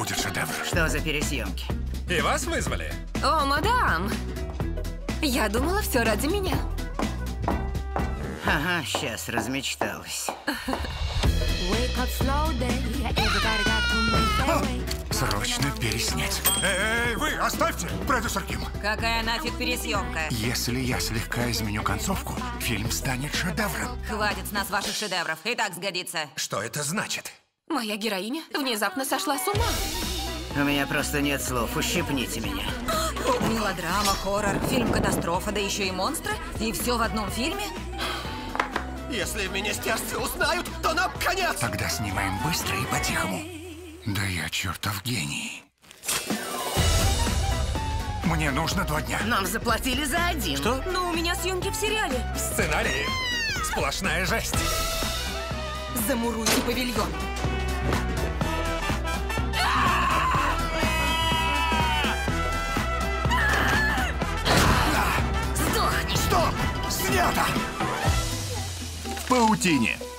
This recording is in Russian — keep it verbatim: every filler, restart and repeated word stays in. будет шедевр. Что за пересъемки? И вас вызвали? О, мадам! Я думала, все ради меня. Ага, сейчас размечталась. Срочно переснять. Эй, вы, оставьте, продюсер Ким. Какая нафиг пересъемка? Если я слегка изменю концовку, фильм станет шедевром. Хватит с нас ваших шедевров, и так сгодится. Что это значит? Моя героиня внезапно сошла с ума. У меня просто нет слов, ущипните меня. Мелодрама, хоррор, фильм-катастрофа, да еще и монстры. И все в одном фильме? Если в министерстве узнают, то нам конец! Тогда снимаем быстро и по-тихому. Да я чертов гений. Мне нужно два дня. Нам заплатили за один. Что? Но у меня съемки в сериале. Сценарий. Сплошная жесть. Замуруйте павильон. Сдохни. Что? Снято! В паутине.